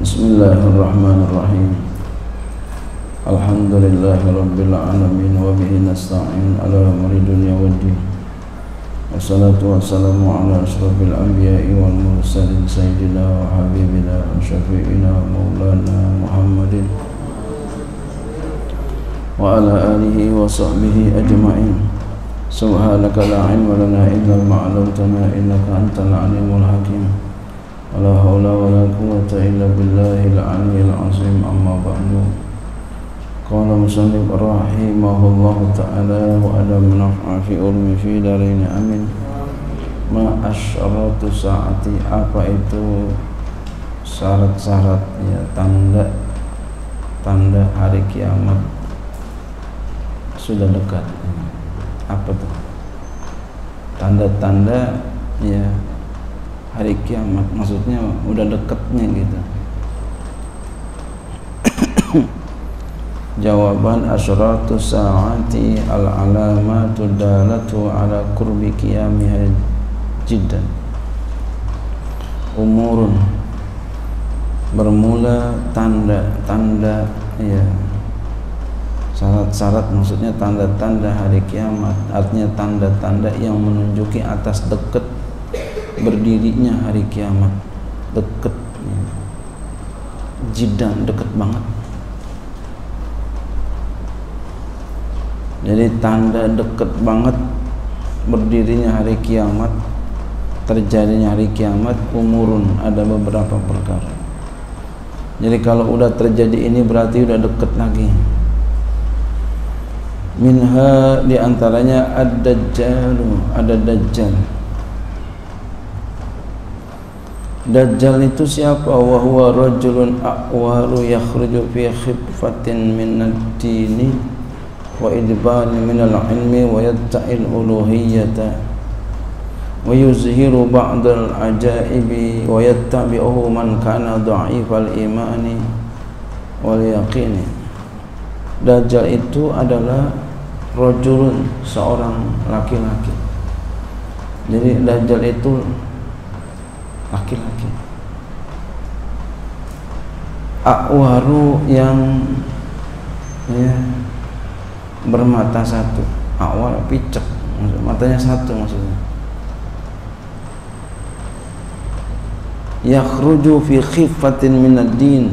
Bismillahirrahmanirrahim. Alhamdulillahirabbil alamin wa bihi nasta'in ala umuri dunya waddin. Wassalatu wassalamu ala asyrafil anbiya'i wal mursalin sayyidina wa habibina wa syafi'ina maulana Muhammadin wa ala alihi wa sahbihi ajma'in. Subhanaka la 'ilma lana illa ma 'allamtana innaka antal 'alimul hakim. Wa la hawla wa la quwwata illa billahil al-'aliyyil 'azim, amma ba'du. Qala mushannif rahimahullah ta'ala wa adam naf'a fi ulmi fi darinya amin. Ma asyaratu sa'ati, apa itu syarat-syarat, ya, tanda hari kiamat sudah dekat. Apa tuh tanda-tanda, ya, hari kiamat? Maksudnya udah deketnya gitu. Jawaban, asyaratu sa'ati ala alamatu dalatu ala kurbi qiyami jiddan. Umurun, bermula tanda-tanda, ya, syarat-syarat, maksudnya tanda-tanda hari kiamat, artinya tanda-tanda yang menunjuki atas deket berdirinya hari kiamat. Deket, ya, jiddan, deket banget. Jadi tanda deket banget berdirinya hari kiamat, terjadinya hari kiamat. Umurun, ada beberapa perkara. Jadi kalau udah terjadi ini berarti udah deket lagi. Minha, diantaranya ad-Dajjal, ada Dajjal. Dajjal itu siapa? Wa huwa rajulun a'waru yakhruju fi khiffatin minad dini wa idbani minal ilmi wa yatta'il uluhiyyata wa yuzhiru ba'd al-ajaibi wa yattabi'uhu man kana dha'ifal imani wal yaqini. Dajjal itu adalah rajulun, seorang laki-laki. Jadi Dajjal itu laki-laki, akwaru, yang, ya, bermata satu. Akwar, picek, matanya satu maksudnya. Yakhruju fi khiffatin minad din,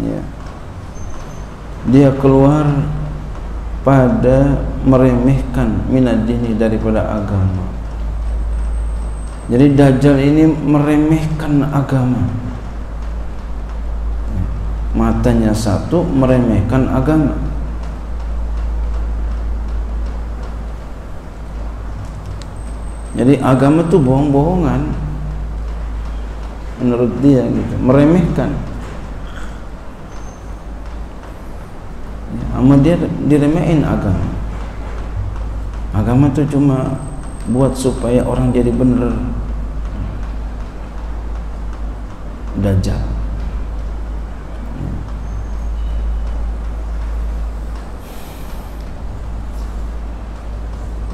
ya, dia keluar pada meremehkan minad dini, daripada agama. Jadi Dajjal ini meremehkan agama. Matanya satu, meremehkan agama. Jadi agama tuh bohong-bohongan menurut dia gitu, meremehkan. Sama dia diremehin agama. Agama tuh cuma buat supaya orang jadi bener. Dajjal.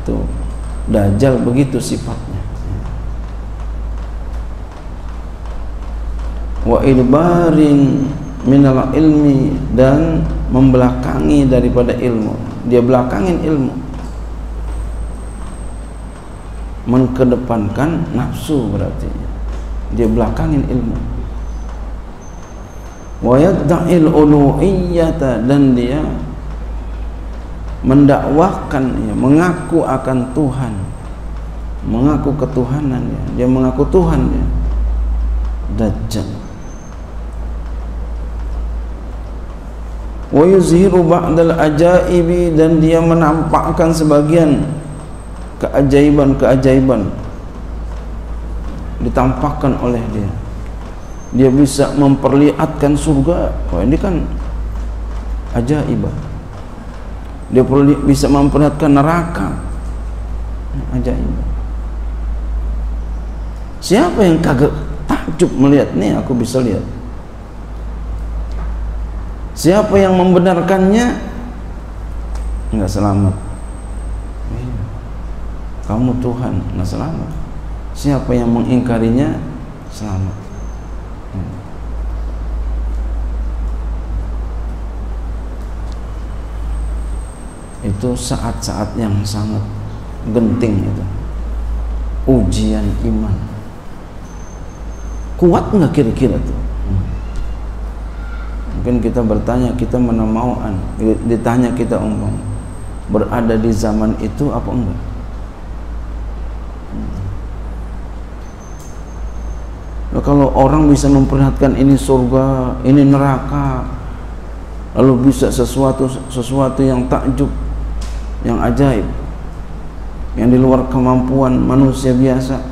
Itu Dajjal, begitu sifatnya. Wa idbarin minal ilmi, dan membelakangi daripada ilmu. Dia belakangin ilmu, mengkedepankan nafsu, berarti dia belakangin ilmu. Wa yad'il uluhiyyata, dan dia mendakwakan, ya, mengaku akan Tuhan, mengaku ketuhanan, ya. Dia mengaku Tuhan, ya, Dajjal. Wa yuzhiru ba'd al-ajaibi, dan dia menampakkan sebagian keajaiban-keajaiban ditampakkan oleh dia. Dia bisa memperlihatkan surga. Wah, ini kan ajaibah. Dia bisa memperlihatkan neraka, ajaibah. Siapa yang kaget takjub melihat nih, aku bisa lihat. Siapa yang membenarkannya enggak selamat. Kamu Tuhan, nah selamat. Siapa yang mengingkarinya, selamat. Itu saat-saat yang sangat genting, itu ujian iman. Kuat nggak kira-kira tuh? Mungkin kita bertanya, kita menamauan, ditanya kita umpam berada di zaman itu apa enggak? Nah, kalau orang bisa memperlihatkan ini surga, ini neraka, lalu bisa sesuatu yang takjub, yang ajaib, yang di luar kemampuan manusia biasa,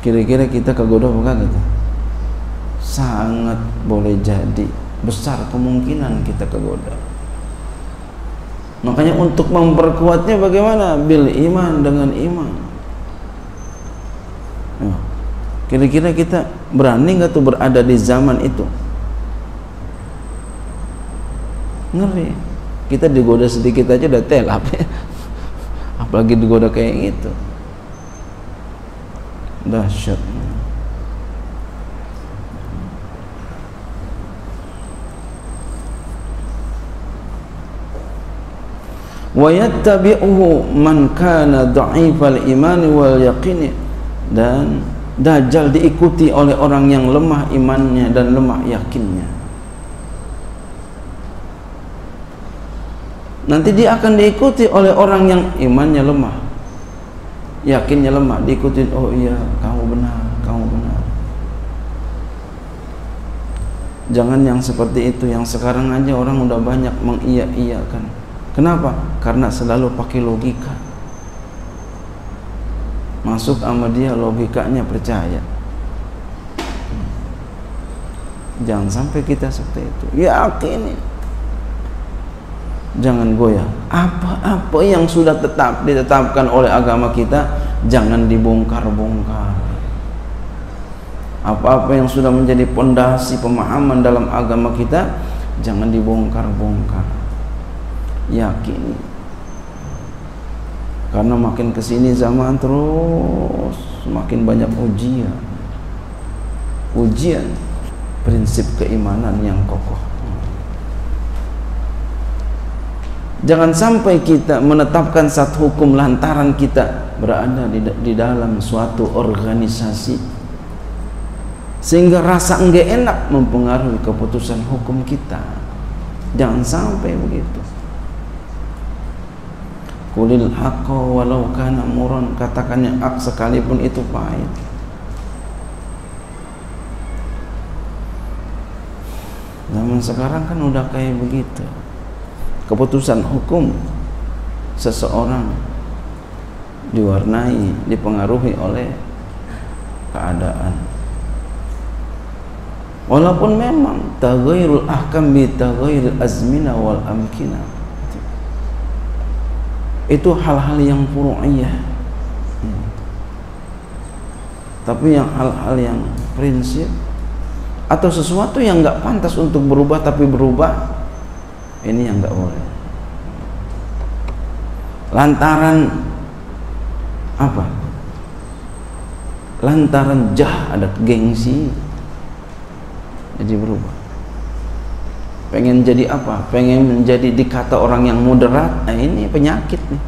kira-kira kita kegoda apa kagak? Sangat boleh jadi, besar kemungkinan kita kegoda. Makanya untuk memperkuatnya bagaimana? Bil iman, dengan iman. Kira-kira kita berani nggak tuh berada di zaman itu? Ngeri, kita digoda sedikit aja udah telap ya. Apalagi digoda kayak gitu, dahsyat. Wa yattabi'uhu man kana dha'ifal imani wal yaqini, dan Dajjal diikuti oleh orang yang lemah imannya dan lemah yakinnya. Nanti dia akan diikuti oleh orang yang imannya lemah, yakinnya lemah, diikuti. Oh iya, kamu benar, kamu benar. Jangan yang seperti itu, yang sekarang aja orang udah banyak mengiya-iyakan. Kenapa? Karena selalu pakai logika. Masuk sama dia logikanya, percaya. Jangan sampai kita seperti itu. Yakini, jangan goyah. Apa-apa yang sudah ditetapkan oleh agama kita jangan dibongkar-bongkar. Apa-apa yang sudah menjadi pondasi pemahaman dalam agama kita jangan dibongkar-bongkar. Yakini, karena makin kesini zaman terus makin banyak ujian prinsip keimanan yang kokoh. Jangan sampai kita menetapkan satu hukum lantaran kita berada di dalam suatu organisasi sehingga rasa enggak enak mempengaruhi keputusan hukum kita. Jangan sampai begitu. Kulil haqqa walau kana murran, katakan yang hak sekalipun itu pahit. Zaman sekarang kan udah kayak begitu. Keputusan hukum seseorang diwarnai, dipengaruhi oleh keadaan. Walaupun memang taghairul ahkam bi taghairil azmina wal amkina, itu hal-hal yang furu'iyah. Tapi yang hal-hal yang prinsip atau sesuatu yang nggak pantas untuk berubah tapi berubah, ini yang nggak boleh. Lantaran apa? Lantaran ada gengsi, jadi berubah. Pengen jadi apa? Pengen menjadi dikata orang yang moderat. Nah, ini penyakit nih.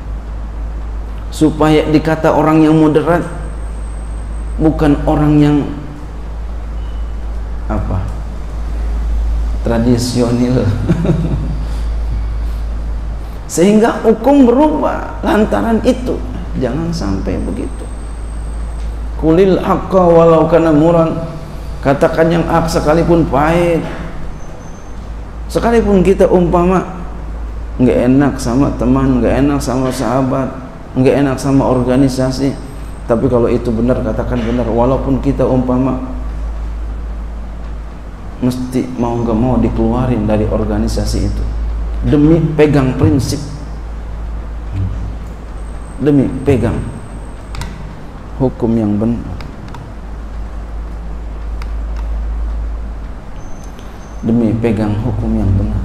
Supaya dikata orang yang moderat, bukan orang yang apa? Tradisional. Sehingga hukum berubah lantaran itu. Jangan sampai begitu. Kulil haqqa walau kana murran, katakan yang hak sekalipun pahit. Sekalipun kita umpama nggak enak sama teman, nggak enak sama sahabat, nggak enak sama organisasi, tapi kalau itu benar katakan benar. Walaupun kita umpama mesti mau nggak mau dikeluarin dari organisasi itu demi pegang prinsip, demi pegang hukum yang benar, demi pegang hukum yang benar.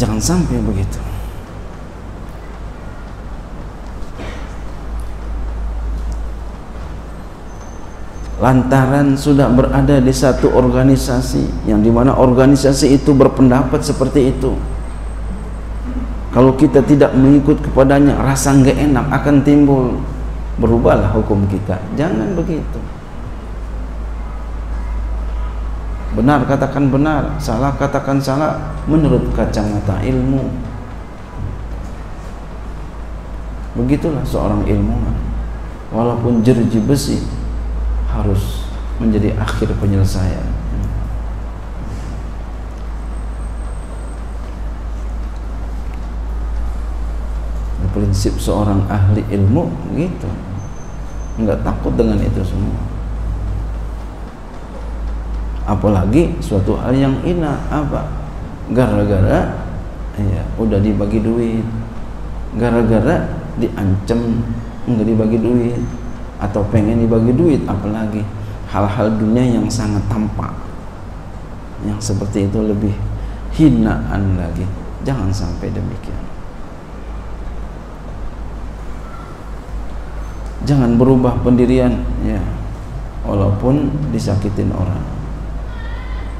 Jangan sampai begitu. lantaran sudah berada di satu organisasi yang dimana organisasi itu berpendapat seperti itu. Kalau kita tidak mengikut kepadanya, rasa nggak enak akan timbul. Berubahlah hukum kita, jangan begitu. Benar katakan benar, salah katakan salah menurut kacamata ilmu. Begitulah seorang ilmuwan. Walaupun jeruji besi harus menjadi akhir penyelesaian. Prinsip seorang ahli ilmu gitu, nggak takut dengan itu semua, apalagi suatu hal yang ina apa gara-gara ya udah dibagi duit, gara-gara diancam nggak dibagi duit atau pengen dibagi duit, apalagi hal-hal dunia yang sangat tampak yang seperti itu lebih hinaan lagi. Jangan sampai demikian. Jangan berubah pendirian ya, walaupun disakitin orang,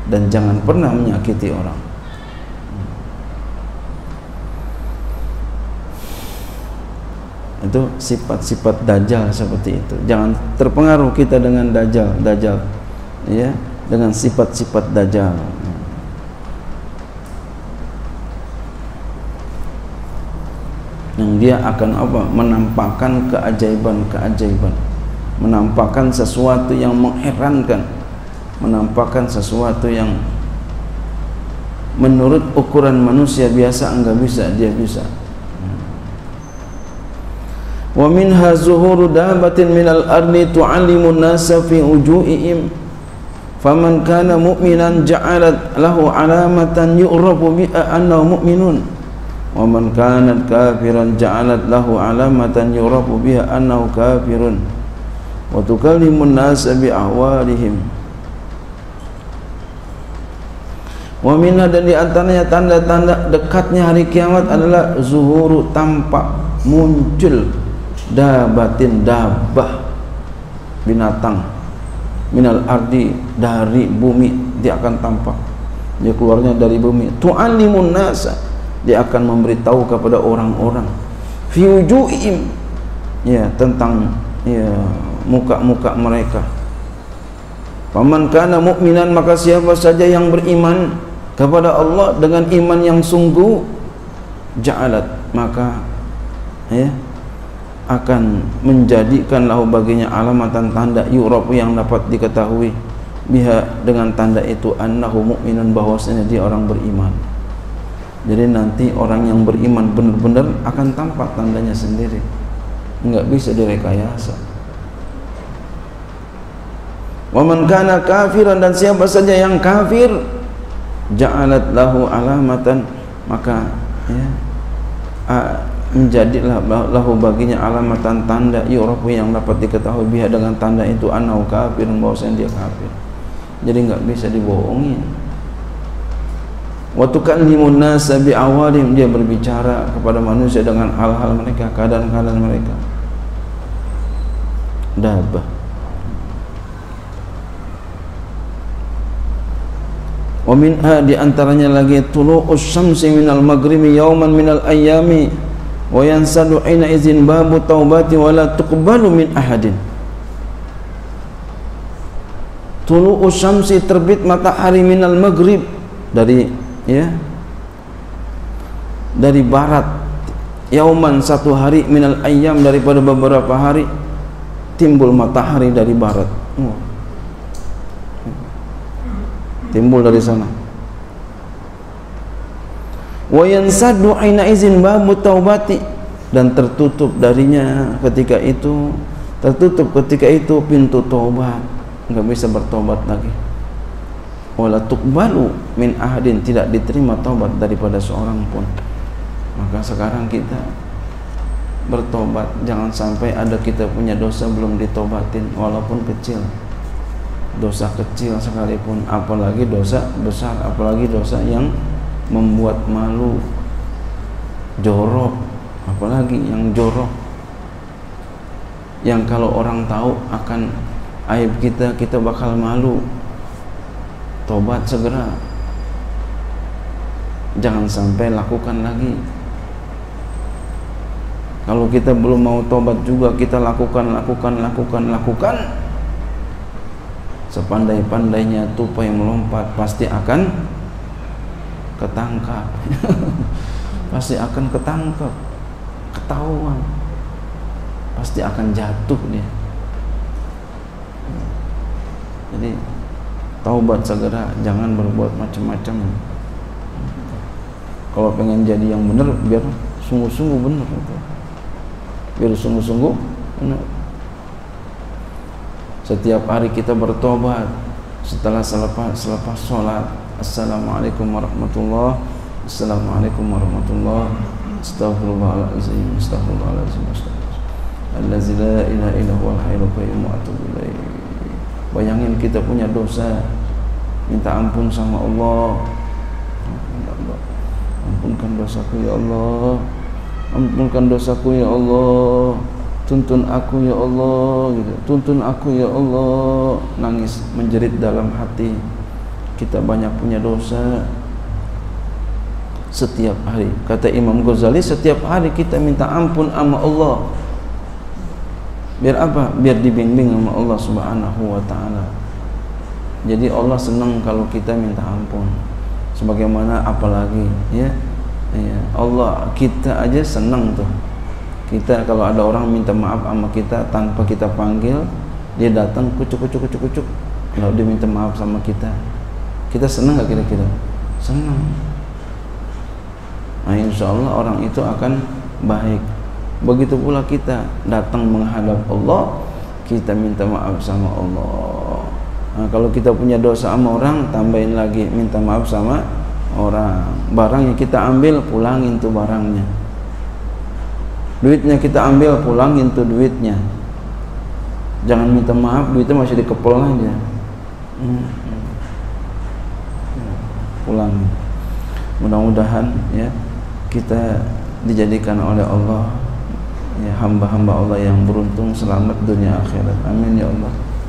dan jangan pernah menyakiti orang. Itu sifat-sifat Dajjal seperti itu. Jangan terpengaruh kita dengan Dajjal ya, dengan sifat-sifat Dajjal. Yang dia akan apa? Menampakkan keajaiban-keajaiban, menampakkan sesuatu yang mengherankan, menampakkan sesuatu yang menurut ukuran manusia biasa enggak bisa, dia bisa. Wa minha zuhuru dabatin minal ardi tu'allimu an-nasa fi wujuhihim, faman kana mu'minan ja'alat lahu 'alamatan yu'rafu biha annahu mu'minun. Wa man kana kafiran ja'alat lahu 'alamatan yurafu biha annahu kafirun wa tukallimun nas bi ahwalihim. Wa minha, dan di antaranya tanda-tanda dekatnya hari kiamat adalah zuhuru, tampak muncul, dabatin, dabah binatang, minal ardi, dari bumi, dia akan tampak, dia keluarnya dari bumi, tu'allimun nas, dia akan memberitahu kepada orang-orang, fi wujuhihim ya, tentang ya muka-muka mereka. Faman kana mu'minan, maka siapa saja yang beriman kepada Allah dengan iman yang sungguh, ja'alat, maka ya akan menjadikan lahu baginya alamatan tanda, yurafu, yang dapat diketahui biha dengan tanda itu, annahu mu'minun, bahwasanya dia orang beriman. Jadi nanti orang yang beriman benar-benar akan tampak tandanya sendiri, enggak bisa direkayasa. Wa man kana kafiran, dan siapa saja yang kafir, ja'alat lahu 'alamatan, maka ya menjadilah lahu baginya alamatan tanda, yurafu, yang dapat diketahui biha dengan tanda itu, annahu kafir, bahwasanya dia kafir. Jadi enggak bisa dibohongin. Wa tukallimun nas bi awalim, dia berbicara kepada manusia dengan hal-hal mereka, keadaan-keadaan mereka. Dabah. Wa minha, di antaranya lagi tulu'us syamsi minal maghribi yauman minal ayyami wa yansadu aina izin babu taubati wa la tuqbalu min ahadin. Tulu'us syamsi, terbit matahari, minal maghrib, dari ya dari barat, yauman, satu hari, minal ayyam, daripada beberapa hari, timbul matahari dari barat, timbul dari sana. Wa yansadu aina izin babu taubati, dan tertutup darinya ketika itu, tertutup ketika itu pintu taubat, enggak bisa bertobat lagi. Wala tuqbalu min ahadin, tidak diterima taubat daripada seorang pun. Maka sekarang kita bertobat, jangan sampai ada kita punya dosa belum ditobatin, walaupun kecil, dosa kecil sekalipun, apalagi dosa besar, apalagi dosa yang membuat malu, jorok, apalagi yang jorok, yang kalau orang tahu akan aib kita, kita bakal malu. Tobat segera, jangan sampai lakukan lagi. Kalau kita belum mau tobat juga, kita lakukan. Sepandai-pandainya tupai melompat, pasti akan ketangkap. Pasti akan ketangkap, ketahuan, pasti akan jatuh dia. Jadi taubat segera, jangan berbuat macam-macam. Kalau pengen jadi yang benar, biar sungguh-sungguh benar, biar sungguh-sungguh benar. Setiap hari kita bertobat setelah selepas sholat. Assalamualaikum warahmatullahi wabarakatuh. Assalamualaikum warahmatullahi wabarakatuh. Astaghfirullahaladzim, astaghfirullahaladzim, allazi la ilaha illa huwal hayyul qayyum wa atubu ilaih. Bayangin kita punya dosa, minta ampun sama Allah. Ampunkan dosaku ya Allah, ampunkan dosaku ya Allah, tuntun aku ya Allah, gitu. Tuntun aku ya Allah. Nangis menjerit dalam hati. Kita banyak punya dosa. Setiap hari, kata Imam Ghazali, setiap hari kita minta ampun sama Allah. Biar apa? Biar dibimbing sama Allah Subhanahu wa ta'ala. Jadi Allah senang kalau kita minta ampun. Sebagaimana apalagi ya? Ya, Allah, kita aja senang tuh. Kita kalau ada orang minta maaf sama kita tanpa kita panggil, dia datang kucuk. Kalau dia minta maaf sama kita, kita senang gak kira-kira? Senang. Nah, insya Allah orang itu akan baik. Begitu pula kita datang menghadap Allah, kita minta maaf sama Allah. Nah, kalau kita punya dosa sama orang, tambahin lagi minta maaf sama orang. Barang yang kita ambil, pulangin tuh barangnya. Duitnya kita ambil, pulangin tuh duitnya. Jangan minta maaf, duitnya masih dikepel aja. Pulangin. Mudah-mudahan ya kita dijadikan oleh Allah ya hamba-hamba Allah yang beruntung, selamat dunia akhirat. Amin ya Allah.